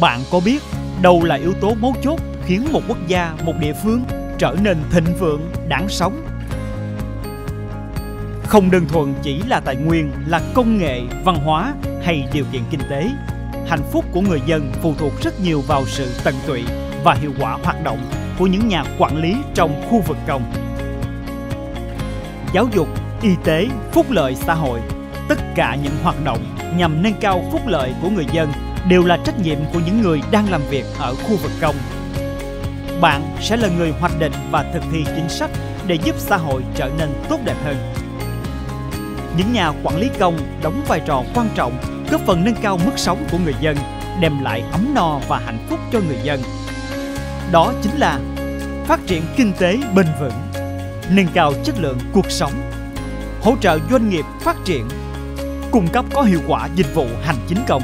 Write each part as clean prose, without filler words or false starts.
Bạn có biết đâu là yếu tố mấu chốt khiến một quốc gia, một địa phương trở nên thịnh vượng, đáng sống? Không đơn thuần chỉ là tài nguyên, là công nghệ, văn hóa hay điều kiện kinh tế. Hạnh phúc của người dân phụ thuộc rất nhiều vào sự tận tụy và hiệu quả hoạt động của những nhà quản lý trong khu vực công. Giáo dục, y tế, phúc lợi xã hội, tất cả những hoạt động nhằm nâng cao phúc lợi của người dân đều là trách nhiệm của những người đang làm việc ở khu vực công. Bạn sẽ là người hoạch định và thực thi chính sách để giúp xã hội trở nên tốt đẹp hơn. Những nhà quản lý công đóng vai trò quan trọng, góp phần nâng cao mức sống của người dân, đem lại ấm no và hạnh phúc cho người dân. Đó chính là phát triển kinh tế bền vững, nâng cao chất lượng cuộc sống, hỗ trợ doanh nghiệp phát triển, cung cấp có hiệu quả dịch vụ hành chính công.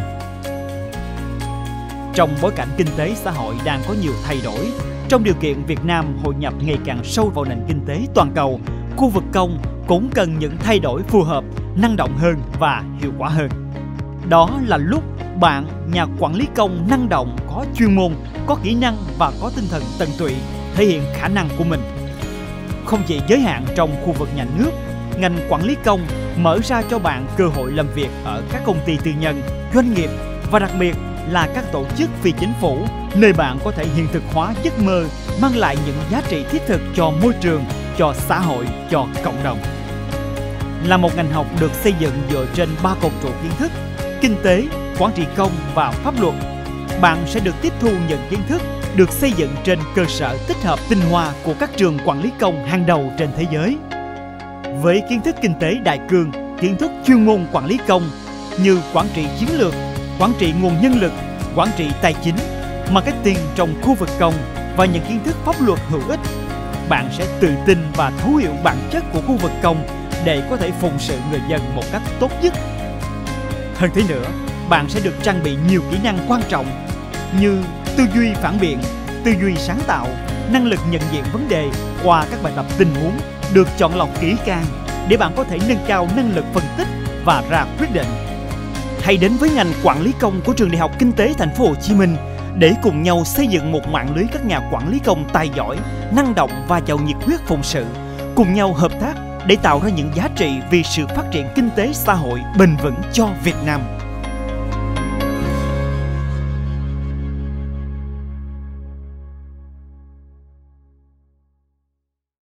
Trong bối cảnh kinh tế xã hội đang có nhiều thay đổi, trong điều kiện Việt Nam hội nhập ngày càng sâu vào nền kinh tế toàn cầu, khu vực công cũng cần những thay đổi phù hợp, năng động hơn và hiệu quả hơn. Đó là lúc bạn, nhà quản lý công năng động, có chuyên môn, có kỹ năng và có tinh thần tận tụy, thể hiện khả năng của mình. Không chỉ giới hạn trong khu vực nhà nước, ngành quản lý công mở ra cho bạn cơ hội làm việc ở các công ty tư nhân, doanh nghiệp và đặc biệt là các tổ chức phi chính phủ, nơi bạn có thể hiện thực hóa giấc mơ, mang lại những giá trị thiết thực cho môi trường, cho xã hội, cho cộng đồng. Là một ngành học được xây dựng dựa trên 3 cột trụ kiến thức: kinh tế, quản trị công và pháp luật. Bạn sẽ được tiếp thu những kiến thức được xây dựng trên cơ sở tích hợp tinh hoa của các trường quản lý công hàng đầu trên thế giới. Với kiến thức kinh tế đại cương, kiến thức chuyên môn quản lý công như quản trị chiến lược, quản trị nguồn nhân lực, quản trị tài chính, marketing trong khu vực công và những kiến thức pháp luật hữu ích, bạn sẽ tự tin và thấu hiểu bản chất của khu vực công để có thể phụng sự người dân một cách tốt nhất. Hơn thế nữa, bạn sẽ được trang bị nhiều kỹ năng quan trọng như tư duy phản biện, tư duy sáng tạo, năng lực nhận diện vấn đề qua các bài tập tình huống được chọn lọc kỹ càng để bạn có thể nâng cao năng lực phân tích và ra quyết định. Hãy đến với ngành quản lý công của trường Đại học Kinh tế Thành phố Hồ Chí Minh để cùng nhau xây dựng một mạng lưới các nhà quản lý công tài giỏi, năng động và giàu nhiệt huyết phụng sự, cùng nhau hợp tác để tạo ra những giá trị vì sự phát triển kinh tế xã hội bền vững cho Việt Nam.